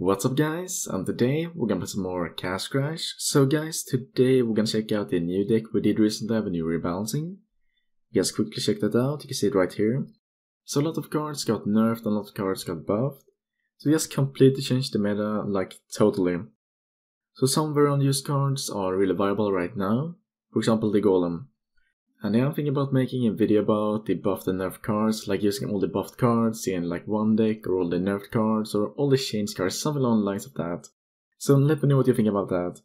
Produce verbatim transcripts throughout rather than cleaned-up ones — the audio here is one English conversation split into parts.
What's up guys, and today we're gonna play some more Castle Crush. So guys, today we're gonna check out the new deck we did recently have a new rebalancing. You guys quickly check that out, you can see it right here. So a lot of cards got nerfed and a lot of cards got buffed. So we just completely changed the meta, like totally. So some very unused cards are really viable right now, for example the Golem. And I'm thinking about making a video about the buffed and nerfed cards, like using all the buffed cards in like one deck, or all the nerfed cards, or all the changed cards, something along the lines of that. So let me know what you think about that.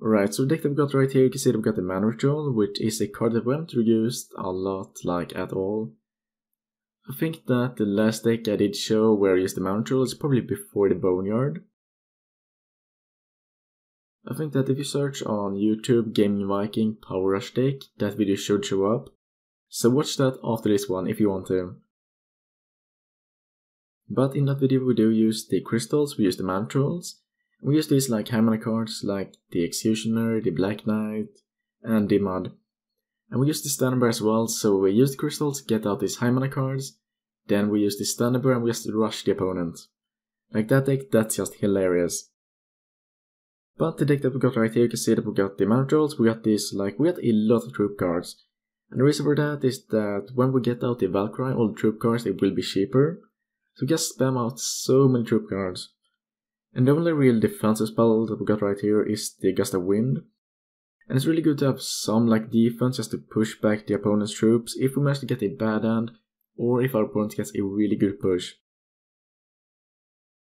Right, so the deck that we've got right here, you can see that we've got the Mana Ritual, which is a card that we haven't reused a lot, like at all. I think that the last deck I did show where I used the Mana Ritual is probably before the Boneyard. I think that if you search on YouTube Gaming Viking Power Rush deck, that video should show up. So watch that after this one if you want to. But in that video we do use the crystals, we use the Manatrolls. We use these like high mana cards like the Executioner, the Black Knight, and the Mud. And we use the Stunbar as well, so we use the crystals, get out these high mana cards. Then we use the Stunbar and we just rush the opponent. Like that deck, that's just hilarious. But the deck that we got right here, you can see that we got the Manatrolls, we got this, like, we got a lot of troop cards. And the reason for that is that when we get out the Valkyrie, all the troop cards, it will be cheaper. So we just spam out so many troop cards. And the only real defensive spell that we got right here is the Gust of Wind. And it's really good to have some, like, defense just to push back the opponent's troops if we manage to get a bad hand, or if our opponent gets a really good push.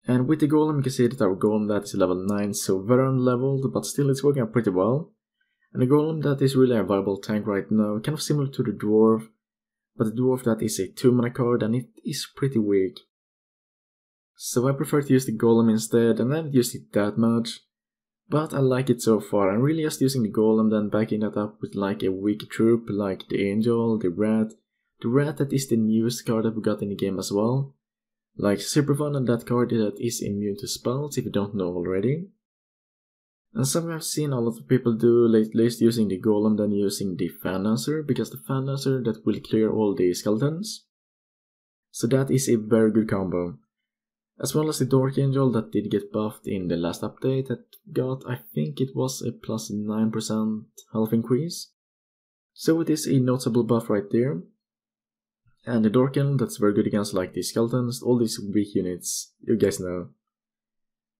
And with the Golem, you can see that our Golem that is level nine, so very unleveled, but still it's working out pretty well. And the Golem that is really a viable tank right now, kind of similar to the Dwarf, but the Dwarf that is a two mana card and it is pretty weak. So I prefer to use the Golem instead, and I haven't used it that much, but I like it so far. I'm really just using the Golem, then backing that up with like a weak troop, like the Angel, the Rat. The Rat that is the newest card that we got in the game as well. Like Cyprivan, and that card that is immune to spells if you don't know already. And something I've seen a lot of people do lately is using the Golem than using the Phantomancer, because the Phantomancer that will clear all the skeletons. So that is a very good combo. As well as the Dark Angel that did get buffed in the last update that got, I think it was a plus nine percent health increase. So it is a noticeable buff right there. And the Dorkin, that's very good against like the skeletons, all these weak units, you guys know.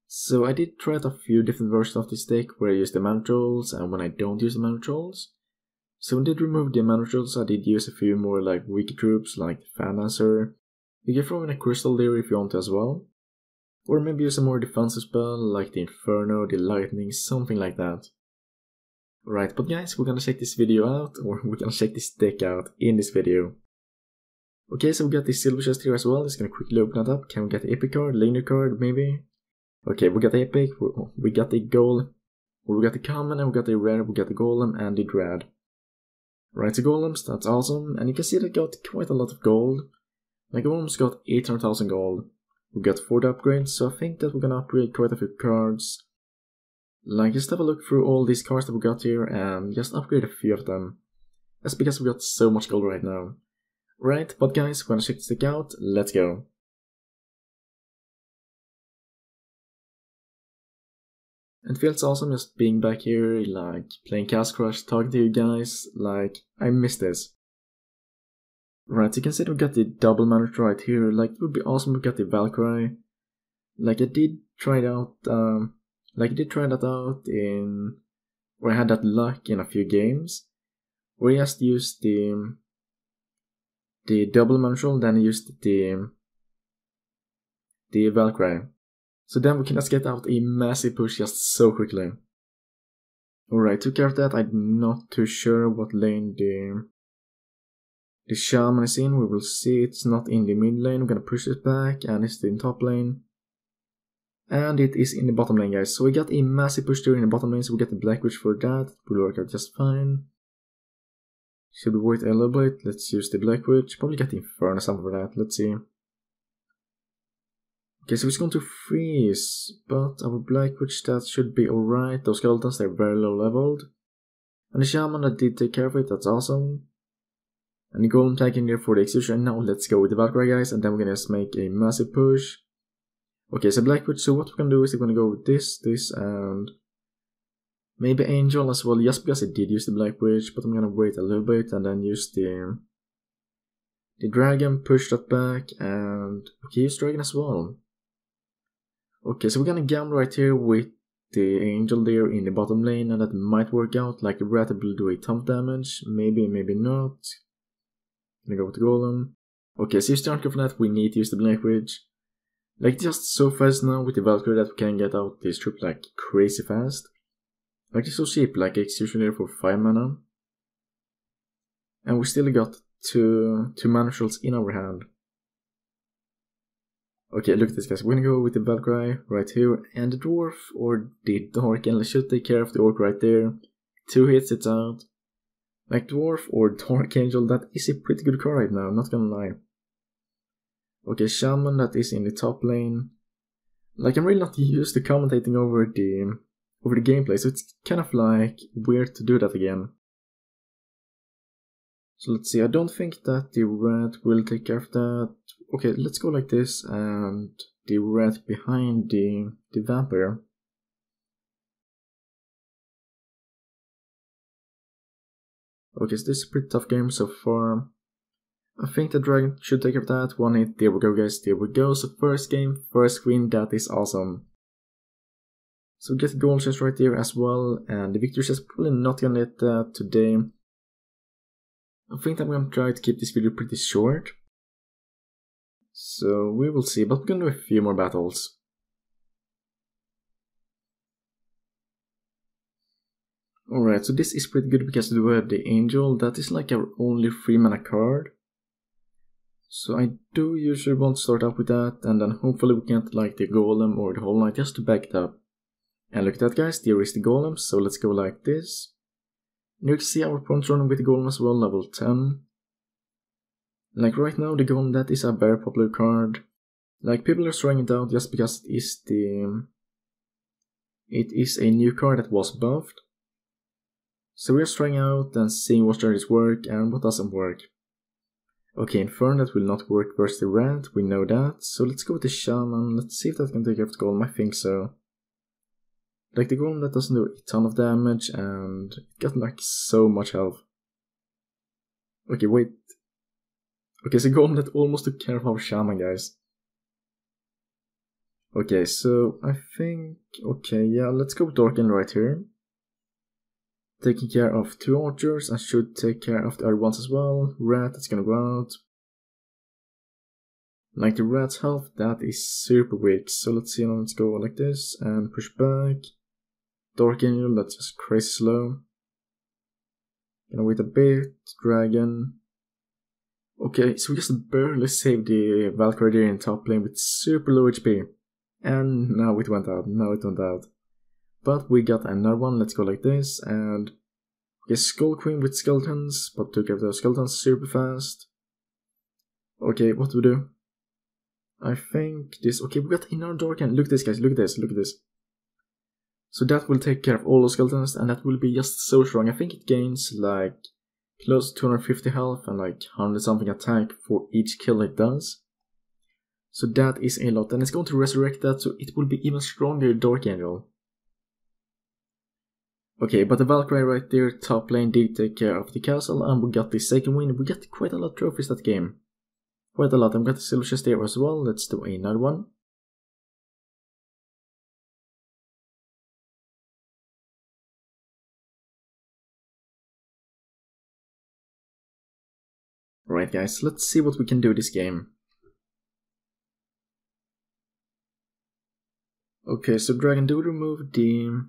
So I did try out a few different versions of this deck where I use the Manatrolls and when I don't use the Manatrolls. So when I did remove the Manatrolls, I did use a few more like weaker troops like the Phantomancer. You can throw in a crystal there if you want to as well. Or maybe use a more defensive spell like the Inferno, the Lightning, something like that. Right, but guys, we're gonna check this video out, or we're gonna check this deck out in this video. Okay, so we got the silver chest here as well. Just gonna quickly open that up. Can we get the epic card, leaner card, maybe? Okay, we got the epic, we got the goal, we got the common, and we got the rare, we got the Golem and the Dread. Right, the Golems, that's awesome. And you can see that got quite a lot of gold. Like, Golem's got eight hundred thousand gold. We got four upgrades, so I think that we're gonna upgrade quite a few cards. Like, just have a look through all these cards that we got here and just upgrade a few of them. That's because we got so much gold right now. Right, but guys, we're gonna check this deck out, let's go. It feels awesome just being back here, like, playing Castle Crush, talking to you guys, like, I miss this. Right, you can see that we got the double manager right here, like, it would be awesome if we got the Valkyrie. Like, I did try it out, um, like, I did try that out in, where I had that luck in a few games, where I just used the the double Manatroll, then I used the the Valkyrie. So then we can just get out a massive push just so quickly. Alright, took care of that. I'm not too sure what lane the the Shaman is in. We will see. It's not in the mid lane. We're gonna push it back, and it's in top lane. And it is in the bottom lane, guys. So we got a massive push there in the bottom lane, so we get the Black Witch for that. It will work out just fine. Should we wait a little bit? Let's use the Black Witch. Probably get the Inferno something for that. Let's see. Okay, so it's going to freeze. But our Black Witch that should be alright. Those skeletons, they're very low leveled. And the Shaman that did take care of it. That's awesome. And the Golem tank in there for the Execution. Now let's go with the Valkyrie, guys. And then we're gonna just make a massive push. Okay, so Black Witch, so what we're gonna do is we're gonna go with this, this, and maybe Angel as well, just because I did use the Black Witch, but I'm gonna wait a little bit and then use the the Dragon, push that back, and okay, use Dragon as well. Okay, so we're gonna gamble right here with the Angel there in the bottom lane, and that might work out, like the Rat will do a ton of damage, maybe, maybe not. Gonna go with the Golem. Okay, so use the Anchor for that, we need to use the Black Witch. Like, just so fast now with the Valkyrie that we can get out this troop like crazy fast. Like, it's so cheap, like Executioner for five mana. And we still got two, two Manatrolls in our hand. Okay, look at this, guys. We're gonna go with the Valkyrie right here, and the Dwarf, or the Dorkin, and I should take care of the Orc right there. Two hits, it's out. Like, Dwarf or Dark Angel, that is a pretty good card right now, not gonna lie. Okay, Shaman, that is in the top lane. Like, I'm really not used to commentating over the over the gameplay, so it's kind of like weird to do that again. So let's see, I don't think that the Rat will take care of that. Okay, let's go like this, and the Rat behind the, the Vampire. Okay, so this is a pretty tough game so far. I think the Dragon should take care of that, one hit, there we go guys, there we go, so first game, first win, that is awesome. So we get the gold chest right there as well, and the victory chest, probably not gonna hit that today. I think I'm gonna try to keep this video pretty short. So we will see, but we're gonna do a few more battles. Alright, so this is pretty good because we have the Angel, that is like our only three mana card. So I do usually want to start up with that, and then hopefully we get like the Golem or the Hollow Knight just to back it up. And look at that guys, there is the Golem, so let's go like this. And you can see our opponent's running with the Golem as well, level ten. Like right now the Golem, that is a very popular card. Like people are throwing it out just because it is the... It is a new card that was buffed. So we're trying out and seeing what strategies work and what doesn't work. Okay, Inferno, that will not work versus the Rat, we know that. So let's go with the Shaman, let's see if that can take care of the Golem, I think so. Like the Golem, that doesn't do a ton of damage and it got like so much health. Okay, wait. Okay, so Golem that almost took care of our Shaman, guys. Okay, so I think... Okay, yeah, let's go with Dorkin right here. Taking care of two archers, I should take care of the other ones as well. Rat, that's gonna go out. Like the Rat's health, that is super weak. So let's see, let's go like this and push back. Dark Angel, that's just crazy slow. Gonna wait a bit. Dragon. Okay, so we just barely saved the Valkyrie there in top lane with super low H P. And now it went out, now it went out. But we got another one, let's go like this, and... Okay, Skull Queen with skeletons, but took care of those skeletons super fast. Okay, what do we do? I think this... Okay, we got another Dorkin. Look at this, guys, look at this, look at this. So that will take care of all those skeletons, and that will be just so strong. I think it gains, like, close to two hundred fifty health and, like, one hundred something attack for each kill it does. So that is a lot, and it's going to resurrect that, so it will be even stronger Dark Angel. Okay, but the Valkyrie right there, top lane, did take care of the castle, and we got the second win. We got quite a lot of trophies that game. Quite a lot, and we got the silver chest there as well. Let's do another one. Alright guys, let's see what we can do this game. Okay, so Dragon do remove the...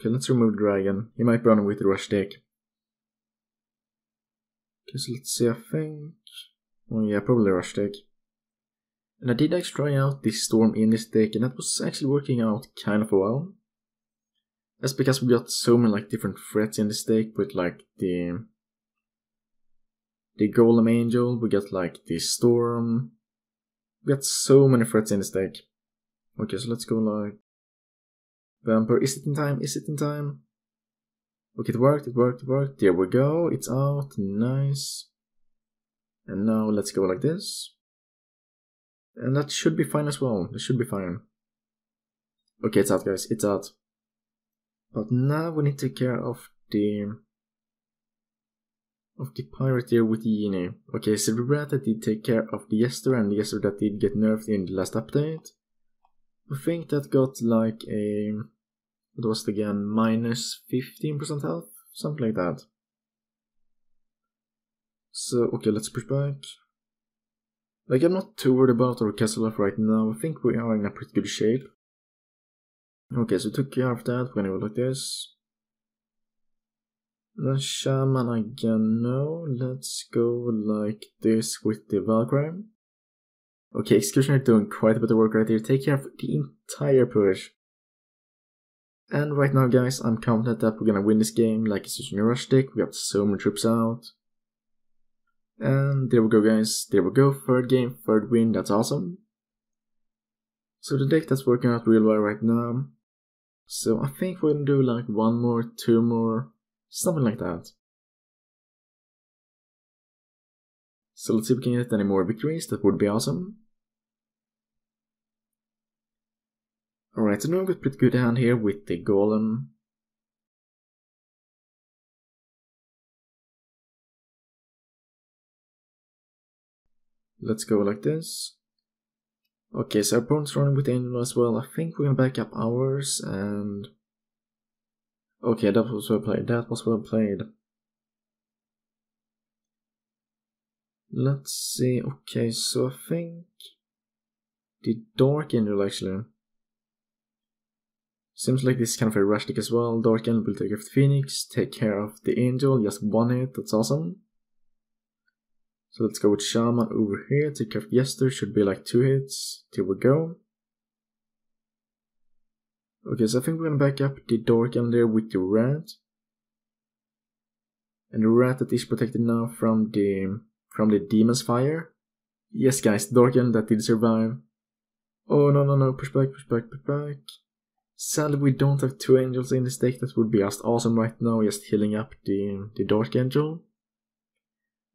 Okay, let's remove Dragon. He might be running with the rush deck. Okay, so let's see, I think... Oh yeah, probably rush deck. And I did actually try out the Storm in this deck, and that was actually working out kind of well. That's because we got so many like different threats in this deck with like the... The Golem Angel, we got like the Storm. We got so many threats in this deck. Okay, so let's go like... Vampire, is it in time? Is it in time? Okay, it worked, it worked, it worked. There we go, it's out, nice. And now let's go like this. And that should be fine as well. It should be fine. Okay, it's out, guys. It's out. But now we need to take care of the... of the pirate here with the Yini. Okay, Cyprivan did take care of the Jester, and the Jester that did get nerfed in the last update. I think that got like a... what was it again? Minus fifteen percent health? Something like that. So, okay, let's push back. Like, I'm not too worried about our castle life right now. I think we are in a pretty good shape. Okay, so we took care of that. We're gonna go like this. The Shaman again, no. Let's go like this with the Valkyrie. Okay, Executioner doing quite a bit of work right here. Take care of the entire push. And right now, guys, I'm confident that we're gonna win this game. Like, it's just a rush deck. We got so many troops out. And there we go, guys, there we go, third game, third win, that's awesome. So the deck that's working out real well right now. So I think we're gonna do like one more, two more, something like that. So let's see if we can get any more victories, that would be awesome. Alright, so now we've got a pretty good hand here with the Golem. Let's go like this. Okay, so our opponent's running with Angel as well. I think we're gonna back up ours and... okay, that was well played, that was well played. Let's see, okay, so I think... the Dark Angel actually. Seems like this is kind of a rush deck as well. Dark Angel will take care of the Phoenix, take care of the Angel, just one hit, that's awesome. So let's go with Shaman over here, take care of Jester, should be like two hits, there we go. Okay, so I think we're gonna back up the Dorkin on there with the Rat. And the Rat that is protected now from the from the Demon's Fire. Yes guys, Dorkin that did survive. Oh no no no, push back, push back, push back. Sadly we don't have two Angels in this deck, that would be just awesome right now, just healing up the, the Dark Angel.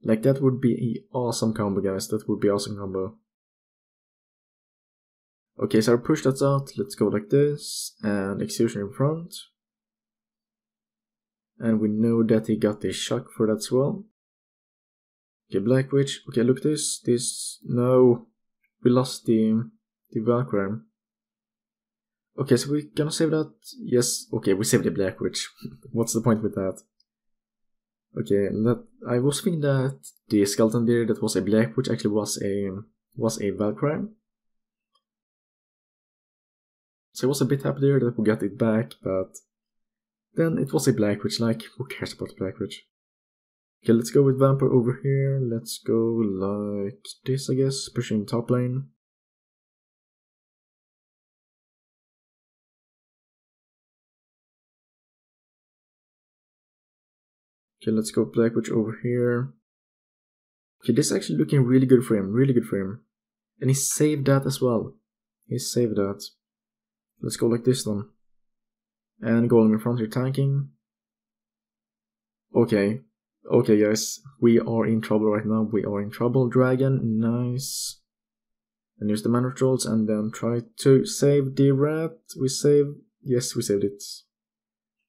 Like, that would be an awesome combo, guys. That would be an awesome combo. Okay, so I'll push that out. Let's go like this. And Executioner in front. And we know that he got the shock for that as well. Okay, Black Witch. Okay, look this. This. No. We lost the, the Valkyrie. Okay, so we're gonna save that. Yes. Okay, we saved the Black Witch. What's the point with that? Okay, that I was thinking that the skeleton there that was a Black Witch actually was a was a Valkyrie. So I was a bit happy there that we got it back, but then it was a Black Witch, like who cares about the Black Witch? Okay, let's go with Vampire over here, let's go like this I guess, pushing top lane. Okay, let's go Black Witch over here. Okay, this is actually looking really good for him, really good for him. And he saved that as well. He saved that. Let's go like this then. And Golem in front here tanking. Okay. Okay guys, we are in trouble right now, we are in trouble. Dragon, nice. And here's the Manatrolls and then try to save the Rat. We save, yes we saved it.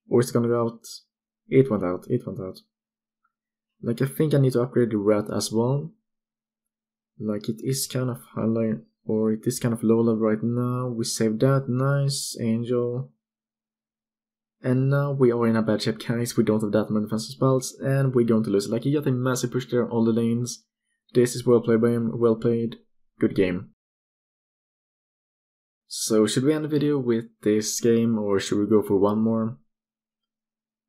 Or it's gonna go out. It went out, it went out. Like, I think I need to upgrade the Rat as well. Like, it is kind of high line, or it is kind of low level right now. We saved that, nice, Angel. And now we are in a bad shape, guys. We don't have that many defensive spells, and we're going to lose. Like, he got a massive push there on all the lanes. This is well played by him, well played. Good game. So, should we end the video with this game, or should we go for one more?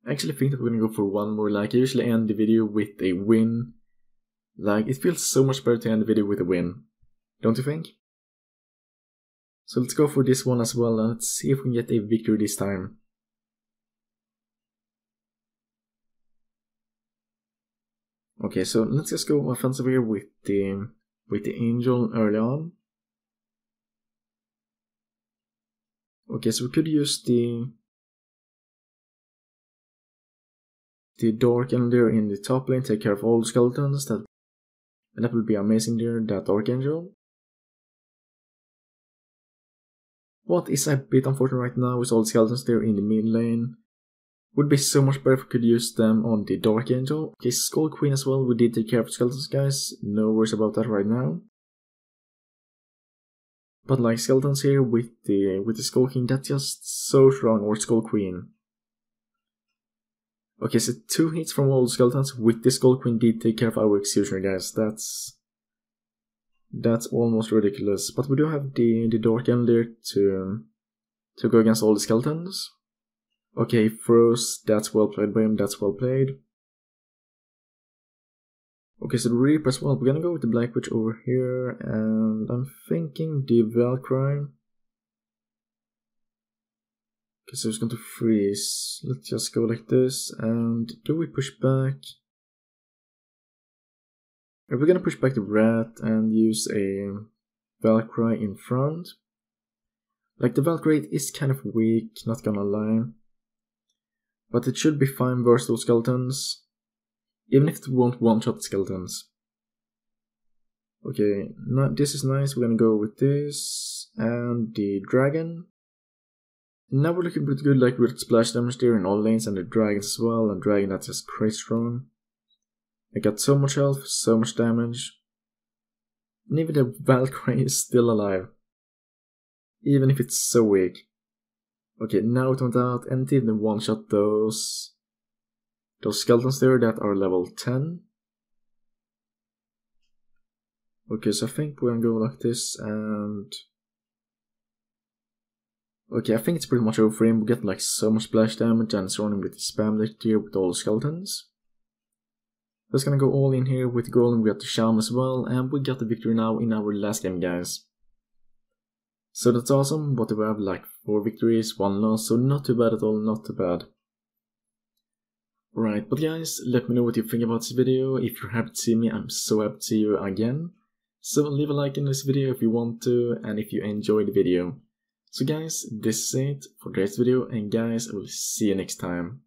I actually think that we're gonna go for one more. Like, I usually end the video with a win. Like, it feels so much better to end the video with a win. Don't you think? So let's go for this one as well. Let's see if we can get a victory this time. Okay, so let's just go offensive here with the, with the Angel early on. Okay, so we could use the... the Dark Angel there in the top lane, take care of all the skeletons, that, and that will be amazing there, that Dark Angel. What is a bit unfortunate right now is all the skeletons there in the mid lane. Would be so much better if we could use them on the Dark Angel. Okay, Skull Queen as well, we did take care of the skeletons guys, no worries about that right now. But like skeletons here with the with the Skull King, that's just so strong, or Skull Queen. Okay, so two hits from all the skeletons with the Skull Queen did take care of our Executioner guys, that's... That's almost ridiculous, but we do have the, the Dorkin there to, to go against all the skeletons. Okay, Froze, that's well played by him, that's well played. Okay, so the Reaper as well, we're gonna go with the Black Witch over here, and I'm thinking the Valkyrie. Okay, so it's going to freeze, let's just go like this, and do we push back? We're gonna push back the Rat and use a Valkyrie in front. Like the Valkyrie is kind of weak, not gonna lie. But it should be fine versus those skeletons. Even if it won't one-shot the skeletons. Okay, no, this is nice, we're gonna go with this. And the Dragon. Now we're looking pretty good, like with splash damage there in all lanes and the Dragons as well. And Dragon that's just crazy strong. I got so much health, so much damage. And even the Valkyrie is still alive. Even if it's so weak. Okay, now it went out, and it even one-shot those... Those skeletons there that are level ten. Okay, so I think we're gonna go like this, and... Okay, I think it's pretty much over for him. We get like so much splash damage, and surrounding with the spam deck here with all the skeletons. That's gonna go all in here with Golem, we got the Shaman as well, and we got the victory now in our last game guys. So that's awesome, but we have like four victories, one loss, so not too bad at all, not too bad. Right, but guys, let me know what you think about this video. If you're happy to see me, I'm so happy to see you again. So leave a like in this video if you want to, and if you enjoyed the video. So guys, this is it for today's video, and guys, I will see you next time.